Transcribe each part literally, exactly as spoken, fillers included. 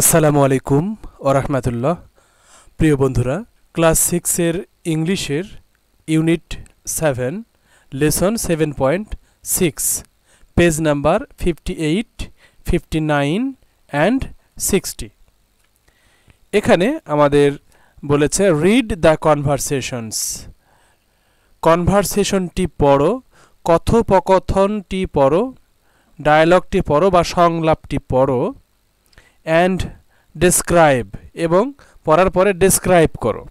আসসালামু আলাইকুম ওয়া রাহমাতুল্লাহ। প্রিয় বন্ধুরা, ক্লাস সিক্সের ইংলিশের unit seven lesson seven point six page number fifty eight fifty nine and sixty. এখানে আমাদের বলেছে রিড দ্য কনভারসেশনস, কনভারসেশনটি পড়ো, কথোপকথনটি পড়ো, ডায়ালগটি পড়ো বা সংলাপটি পড়ো। অ্যান্ড ডেসক্রাইব, এবং পড়ার পরে ডেসক্রাইব করো।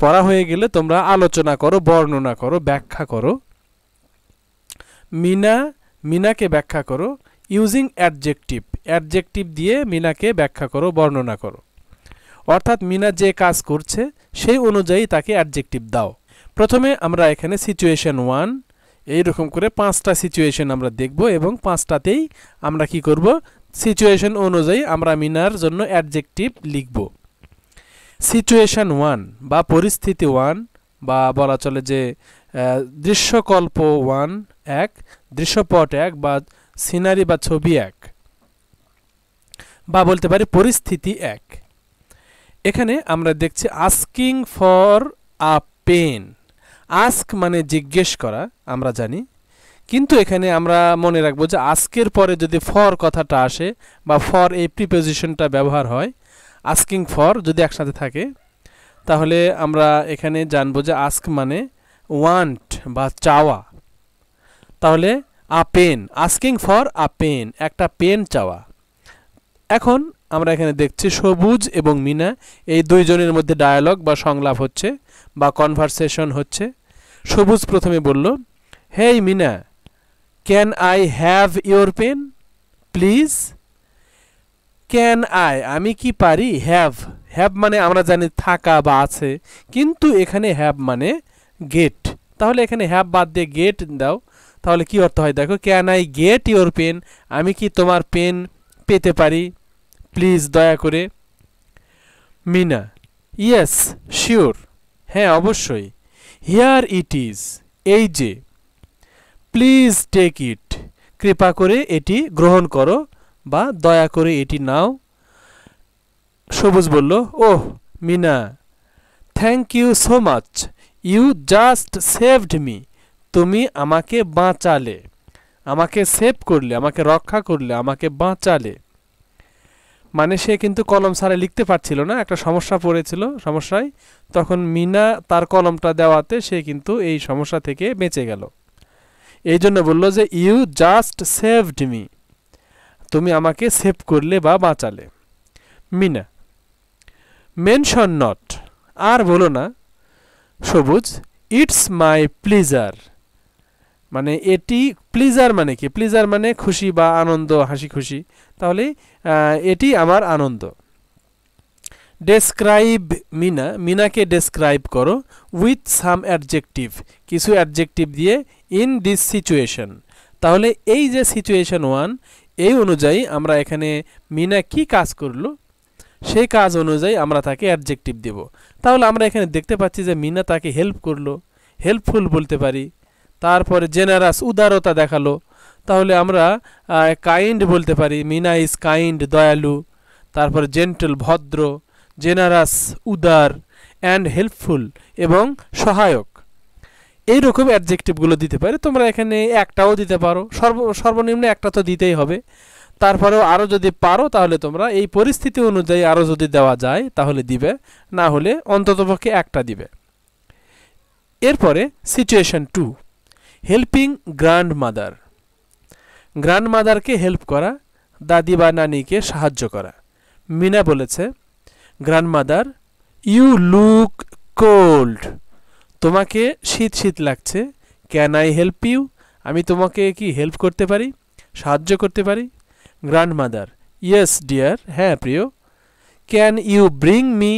পড়া হয়ে গেলে তোমরা আলোচনা করো, বর্ণনা করো, ব্যাখ্যা করো। মিনা, মিনাকে ব্যাখ্যা করো ইউজিং অ্যাডজেক্টিভ, অ্যাডজেক্টিভ দিয়ে মিনাকে ব্যাখ্যা করো, বর্ণনা করো। অর্থাৎ মিনা যে কাজ করছে সেই অনুযায়ী তাকে অ্যাডজেক্টিভ দাও। প্রথমে আমরা এখানে সিচুয়েশন ওয়ান, এইরকম করে পাঁচটা সিচুয়েশন আমরা দেখব এবং পাঁচটাতেই আমরা কি করব, সিচুয়েশন অনুযায়ী আমরা মিনার জন্য অ্যাডজেক্টিভ লিখব। সিচুয়েশন ওয়ান বা পরিস্থিতি ওয়ান, বা বলা চলে যে দৃশ্যকল্প ওয়ান, এক দৃশ্যপট এক বা সিনারি বা ছবি এক, বা বলতে পারি পরিস্থিতি এক। এখানে আমরা দেখছি asking for a pen. Ask মানে জিজ্ঞেস করা আমরা জানি, কিন্তু এখানে আমরা মনে রাখবো যে আস্কের পরে যদি ফর কথাটা আসে বা ফর এই প্রিপোজিশনটা ব্যবহার হয়, আস্কিং ফর যদি একসাথে থাকে, তাহলে আমরা এখানে জানবো যে আস্ক মানে ওয়ান্ট বা চাওয়া। তাহলে a pen, asking for a pen, একটা পেন চাওয়া। এখন আমরা এখানে দেখছি সবুজ এবং মিনা এই দুইজনের মধ্যে ডায়ালগ বা সংলাপ হচ্ছে বা কনভারসেশন হচ্ছে। সবুজ প্রথমে বলল, hey Mina, can I have your pen please? Can I, আমি কি পারি, হ্যাভ, হ্যাভ মানে আমরা জানি থাকা বা আছে, কিন্তু এখানে হ্যাভ মানে গেট, তাহলে এখানে হ্যাভ বাদ দিয়ে গেট দাও। তাহলে কি অর্থ হয় দেখো, can I get your pen, আমি কি তোমার পেন পেতে পারি প্লিজ, দয়া করে। মিনা, ইয়েস শিওর, হ্যাঁ অবশ্যই। হিয়ার ইট ইজ, এই যে, প্লিজ টেক ইট, কৃপা করে এটি গ্রহণ করো বা দয়া করে এটি নাও। সবুজ বলল, oh Mina, thank you so much, you just saved me, তুমি আমাকে বাঁচালে, আমাকে সেভ করলে, আমাকে রক্ষা করলে, আমাকে বাঁচালে। মানে সে কিন্তু কলম ছাড়া লিখতে পারছিল না, একটা সমস্যা পড়েছিল, সমস্যায় তখন মিনা তার কলমটা দেওয়াতে সে কিন্তু এই সমস্যা থেকে বেঁচে গেল। এই জন্য বললো যে ইউ জাস্ট সেভড মি, তুমি আমাকে সেভ করলে বা বাঁচালে। মিনা, মেনশন নট, আর বলো না। সবুজ, ইটস মাই প্লিজার, মানে এটি, প্লিজার মানে কি, প্লিজার মানে খুশি বা আনন্দ, হাসি খুশি, তাহলে এটি আমার আনন্দ। ডেসক্রাইব মিনা, মিনাকে ডেসক্রাইব করো উইথ সাম অ্যাডজেক্টিভ, কিছু অ্যাডজেক্টিভ দিয়ে। ইন দিস সিচুয়েশন, তাহলে এই যে সিচুয়েশন ওয়ান, এই অনুযায়ী আমরা এখানে মিনা কি কাজ করলো সেই কাজ অনুযায়ী আমরা তাকে অ্যাডজেক্টিভ দেব। তাহলে আমরা এখানে দেখতে পাচ্ছি যে মিনা তাকে হেল্প করলো, হেল্পফুল বলতে পারি। তারপরে জেনারাস, উদারতা দেখালো, তাহলে আমরা কাইন্ড বলতে পারি, মিনা ইজ কাইন্ড, দয়ালু। তারপরে জেন্টল, ভদ্র, জেনারাস উদার, অ্যান্ড হেল্পফুল এবং সহায়ক। এইরকম অ্যাডজেক্টিভগুলো দিতে পারি, তোমরা এখানে একটাও দিতে পারো, সর্ব সর্বনিম্ন একটা তো দিতেই হবে। তারপরেও আরও যদি পারো তাহলে তোমরা এই পরিস্থিতি অনুযায়ী আরও যদি দেওয়া যায় তাহলে দিবে, না হলে অন্ততপক্ষে একটা দিবে। এরপরে situation two, helping grand mother, grand মাদারকে হেল্প করা, দাদি বা নানিকে সাহায্য করা। মিনা বলেছে, grand mother you look cold, তোমাকে শীত শীত লাগছে, ক্যান আই হেল্প ইউ, আমি তোমাকে কি হেল্প করতে পারি, সাহায্য করতে পারি? গ্র্যান্ড মাদার, ইয়েস ডিয়ার, হ্যাঁ প্রিয়। Can you bring me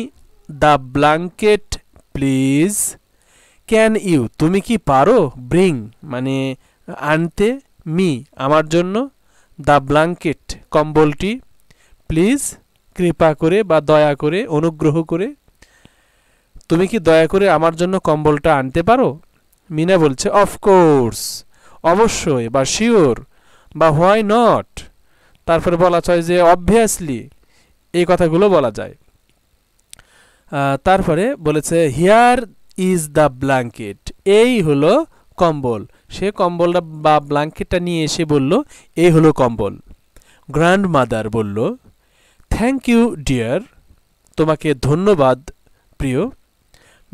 the blanket please? Can you, তুমি কি পারো, ব্রিং মানে আনতে, মি আমার জন্য, দ্য ব্ল্যাঙ্কেট কম্বলটি, প্লিজ কৃপা করে বা দয়া করে, অনুগ্রহ করে, তুমি কি দয়া করে আমার জন্য কম্বলটা আনতে পারো? মিনা বলছে, অফকোর্স, অবশ্যই বা শিওর বা হোয়াই নট। তারপরে বলা হয় যে অবভিয়াসলি, এই কথাগুলো বলা যায়। তারপরে বলেছে হিয়ার ইজ দ্য ব্ল্যাঙ্কেট, এই হলো কম্বল। সে কম্বলটা বা ব্ল্যাঙ্কেটটা নিয়ে এসে বলল এই হলো কম্বল। গ্র্যান্ডমাদার বলল থ্যাংক ইউ ডিয়ার, তোমাকে ধন্যবাদ প্রিয়।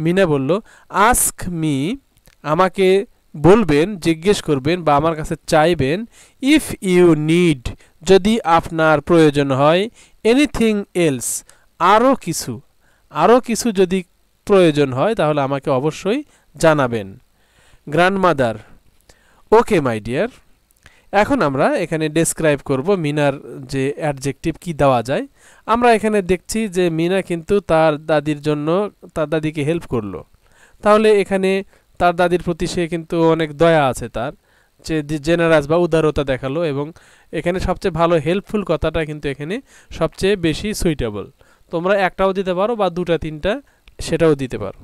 মিনা বলল আস্ক মি, আমাকে বলবেন, জিজ্ঞেস করবেন বা আমার কাছে চাইবেন, ইফ ইউ নিড, যদি আপনার প্রয়োজন হয়, এনিথিং এলস, আরও কিছু, আরও কিছু যদি প্রয়োজন হয় তাহলে আমাকে অবশ্যই জানাবেন। Grandmother okay my dear. এখন আমরা এখানে ডেসক্রাইব করব মিনার যে অ্যাডজেক্টিভ কি দেওয়া যায়। আমরা এখানে দেখছি যে মিনা কিন্তু তার দাদির জন্য তার দাদিকে হেল্প করলো, তাহলে এখানে তার দাদির প্রতি সে কিন্তু অনেক দয়া আছে, তার যে জেনারাস বা উদারতা দেখালো। এবং এখানে সবচেয়ে ভালো হেল্পফুল কথাটা কিন্তু এখানে সবচেয়ে বেশি সুইটেবল। তোমরা একটাও দিতে পারো বা দুটা তিনটা সেটাও দিতে পারো।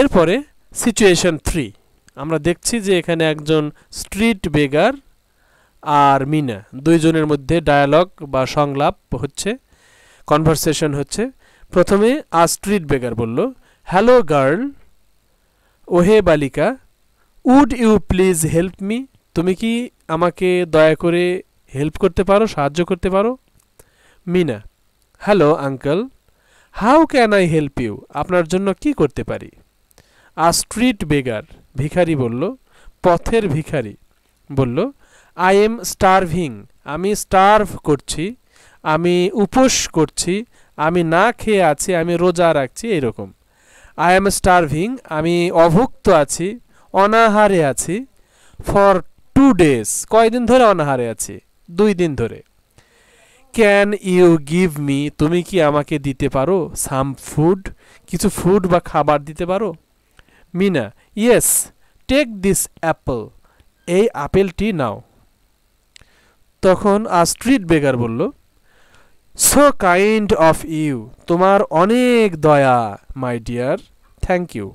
এরপরে সিচুয়েশন থ্রি আমরা দেখছি যে এখানে একজন স্ট্রিট বেগার আর মিনা দুইজনের মধ্যে ডায়ালগ বা সংলাপ হচ্ছে, কনভারসেশন হচ্ছে। প্রথমে আর স্ট্রিট বেগার বলল হ্যালো গার্ল, ওহে বালিকা, would you please help me, তুমি কি আমাকে দয়া করে হেল্প করতে পারো, সাহায্য করতে পারো। Mina hello uncle, how can I help you, আপনার জন্য কি করতে পারি। আর স্ট্রিট বেগার ভিখারি বলল, পথের ভিখারি বলল আই এম স্টার্ভিং, আমি স্টার্ভ করছি, আমি উপোস করছি, আমি না খেয়ে আছি, আমি রোজা রাখছি, এরকম। আই এম স্টার্ভিং, আমি অভুক্ত আছি, অনাহারে আছি। ফর টু ডেজ, কয়দিন ধরে অনাহারে আছি, দুই দিন ধরে। ক্যান ইউ গিভ মি, তুমি কি আমাকে দিতে পারো, সাম ফুড, কিছু ফুড বা খাবার দিতে পারো। Mina yes take this apple, এই আপেলটি নাও। তখন আর স্ট্রিট বেগার বলল সো কাইন্ড অফ ইউ, তোমার অনেক দয়া my dear, thank you.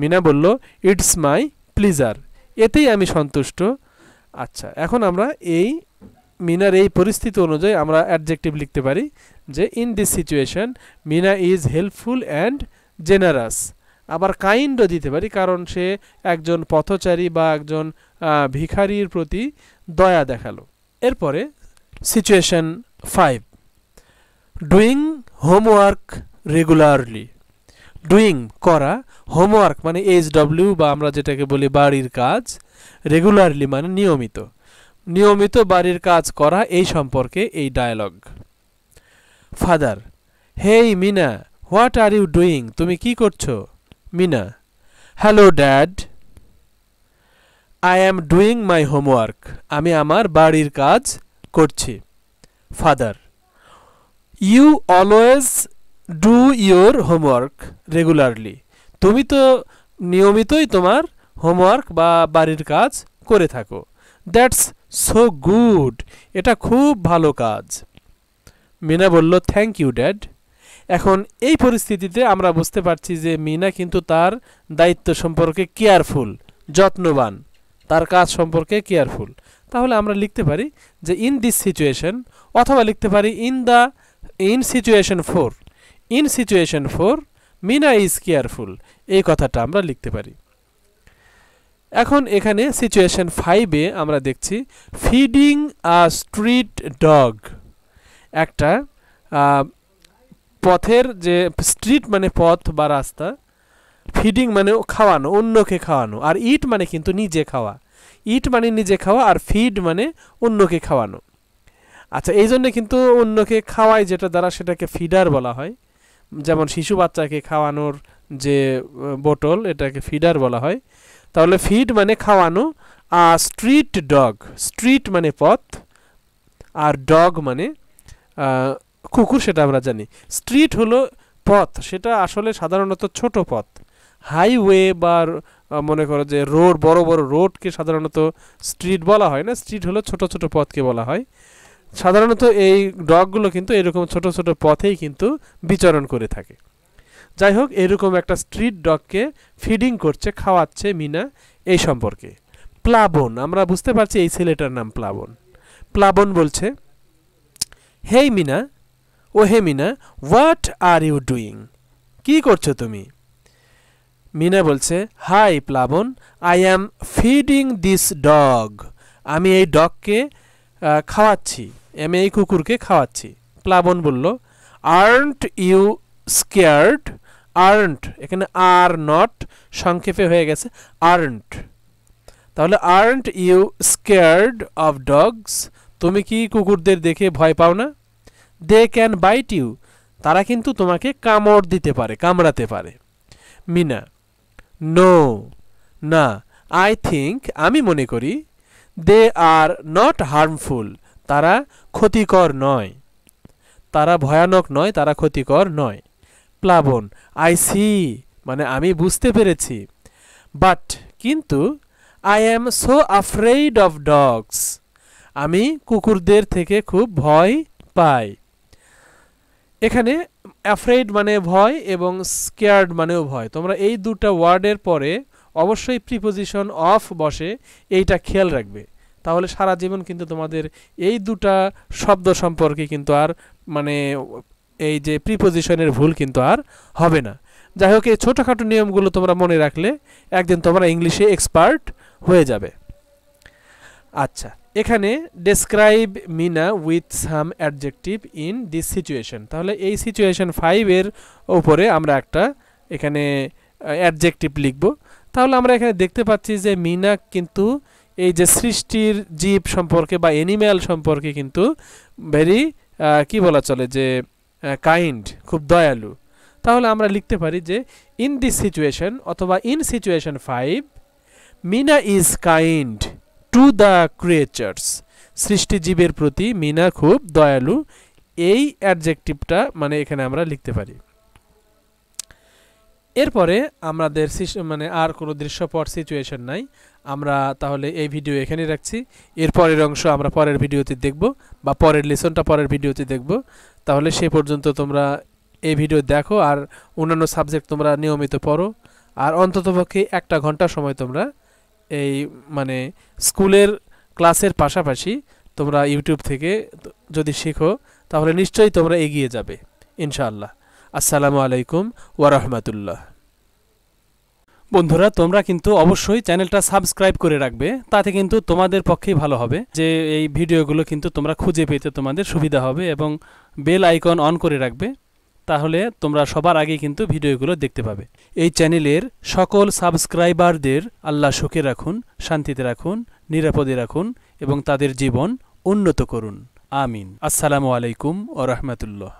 Mina বলল ইটস মাই প্লিজার, এতেই আমি সন্তুষ্ট। আচ্ছা, এখন আমরা এই মিনার এই পরিস্থিতি অনুযায়ী আমরা অ্যাডজেক্টিভ লিখতে পারি যে in this situation Mina is helpful and generous. আবার কাইন্ডও দিতে পারি, কারণ সে একজন পথচারী বা একজন ভিখারির প্রতি দয়া দেখালো। এরপরে situation five, doing homework regularly. Doing করা, হোমওয়ার্ক মানে এইচ ডব্লিউ বা আমরা যেটাকে বলি বাড়ির কাজ, রেগুলারলি মানে নিয়মিত, নিয়মিত বাড়ির কাজ করা, এই সম্পর্কে এই dialogue. Father hey Mina, what are you doing, তুমি কি করছো। Mina hello dad, I am doing my homework, আমি আমার বাড়ির কাজ করছি। Father you always do your homework regularly, তুমি তো নিয়মিতই তোমার হোমওয়ার্ক বা বাড়ির কাজ করে থাকো। দ্যাটস সো গুড, এটা খুব ভালো কাজ। মিনা বলল থ্যাংক ইউ ড্যাড। এখন এই পরিস্থিতিতে আমরা বুঝতে পারছি যে মিনা কিন্তু তার দায়িত্ব সম্পর্কে কেয়ারফুল, যত্নবান, তার কাজ সম্পর্কে কেয়ারফুল। তাহলে আমরা লিখতে পারি যে ইন দিস সিচুয়েশন, অথবা লিখতে পারি in the in situation four, in situation four Mina is careful, এই কথাটা আমরা লিখতে পারি। এখন এখানে সিচুয়েশন ফাইভে আমরা দেখছি ফিডিং আ স্ট্রিট ডগ, একটা পথের যে স্ট্রিট মানে পথ বা রাস্তা, ফিডিং মানে খাওয়ানো, অন্যকে খাওয়ানো, আর ইট মানে কিন্তু নিজে খাওয়া, ইট মানে নিজে খাওয়া আর ফিড মানে অন্যকে খাওয়ানো। আচ্ছা, এই জন্যে কিন্তু অন্যকে খাওয়ায় যেটা দ্বারা সেটাকে ফিডার বলা হয়, যেমন শিশু বাচ্চাকে খাওয়ানোর যে বোতল এটাকে ফিডার বলা হয়। তাহলে ফিড মানে খাওয়ানো, আর স্ট্রিট ডগ, স্ট্রিট মানে পথ আর ডগ মানে কুকুর, সেটা আমরা জানি। স্ট্রিট হলো পথ, সেটা আসলে সাধারণত ছোট পথ, হাইওয়ে বা মনে করো যে রোড, বড় বড় রোডকে সাধারণত স্ট্রিট বলা হয় না, স্ট্রিট হলো ছোট ছোট পথকে বলা হয়। সাধারণত এই ডগগুলো কিন্তু এরকম ছোট ছোট পথেই কিন্তু বিচরণ করে থাকে। যাই হোক, এরকম একটা স্ট্রিট ডগকে ফিডিং করছে, খাওয়াচ্ছে মিনা, এই সম্পর্কে। প্লাবন, আমরা বুঝতে পারছি এই ছেলেটার নাম প্লাবন। প্লাবন বলছে হেই মিনা, ও হে Mina, what are you doing? কি করছো তুমি? মিনা বলছে, hi Plabon, I am feeding this dog. আমি এই ডগকে খাওয়াচ্ছি, আমি এই কুকুরকে খাওয়াচ্ছি। প্লাবন বলল, আর্নট ইউ স্কেয়ার্ড? আর্নট, এখানে আর নট সংক্ষেপে হয়ে গেছে আর্নট। তাহলে aren't you scared of dogs? তুমি কি কুকুরদের দেখে ভয় পাও না? দে ক্যান বাইট ইউ, তারা কিন্তু তোমাকে কামড় দিতে পারে, কামড়াতে পারে। মিনা, নো, না, আই থিঙ্ক, আমি মনে করি, দে আর নট হার্মফুল, তারা ক্ষতিকর নয়, তারা ভয়ানক নয়, তারা ক্ষতিকর নয়। প্লাবন, আই সি, মানে আমি বুঝতে পেরেছি, বাট, কিন্তু, I am so afraid of dogs, আমি কুকুরদের থেকে খুব ভয় পাই। এখানে অ্যাফ্রেড মানে ভয় এবং স্কেয়ার্ড মানেও ভয়। তোমরা এই দুটো ওয়ার্ডের পরে অবশ্যই প্রিপোজিশন অফ বসে, এইটা খেয়াল রাখবে, তাহলে সারা জীবন কিন্তু তোমাদের এই দুটো শব্দ সম্পর্কে কিন্তু আর মানে এই যে প্রিপোজিশনের ভুল কিন্তু আর হবে না। যাই হোক, এই ছোটোখাটো নিয়মগুলো তোমরা মনে রাখলে একদিন তোমরা ইংলিশে এক্সপার্ট হয়ে যাবে। আচ্ছা, এখানে describe Mina with some adjective in this situation. তাহলে এই সিচুয়েশন ফাইভের উপরে আমরা একটা এখানে অ্যাডজেক্টিভ লিখব। তাহলে আমরা এখানে দেখতে পাচ্ছি যে মিনা কিন্তু এই যে সৃষ্টির জীব সম্পর্কে বা অ্যানিম্যাল সম্পর্কে কিন্তু ভেরি কি বলা চলে যে কাইন্ড, খুব দয়ালু। তাহলে আমরা লিখতে পারি যে ইন দিস সিচুয়েশন অথবা in situation five Mina is kind to the creatures, সৃষ্টিজীবের প্রতি মিনা খুব দয়ালু। এই অ্যাডজেক্টিভটা মানে এখানে আমরা লিখতে পারি। এরপরে আমাদের মানে আর কোনো দৃশ্যপট সিচুয়েশন নাই। আমরা তাহলে এই ভিডিও এখানে রাখছি, এর পরের অংশ আমরা পরের ভিডিওতে দেখব, বা পরের লেসনটা পরের ভিডিওতে দেখব। তাহলে সে পর্যন্ত তোমরা এই ভিডিও দেখো, আর অন্যান্য সাবজেক্ট তোমরা নিয়মিত পড়ো, আর অন্ততপক্ষে একটা ঘন্টা সময় তোমরা এই মানে স্কুলের ক্লাসের পাশাপাশি তোমরা ইউটিউব থেকে যদি শিখো তাহলে নিশ্চয়ই তোমরা এগিয়ে যাবে ইনশাআল্লাহ। আসসালামু আলাইকুম ওয়া রাহমাতুল্লাহ। বন্ধুরা, তোমরা কিন্তু অবশ্যই চ্যানেলটা সাবস্ক্রাইব করে রাখবে, তাতে কিন্তু তোমাদের পক্ষেই ভালো হবে যে এই ভিডিওগুলো কিন্তু তোমরা খুঁজে পেতে তোমাদের সুবিধা হবে, এবং বেল আইকন অন করে রাখবে, তাহলে তোমরা সবার আগে কিন্তু ভিডিওগুলো দেখতে পাবে। এই চ্যানেলের সকল সাবস্ক্রাইবারদের আল্লাহ সুখে রাখুন, শান্তিতে রাখুন, নিরাপদে রাখুন, এবং তাদের জীবন উন্নত করুন। আমিন। আসসালামু আলাইকুম ওয়া রাহমাতুল্লাহ।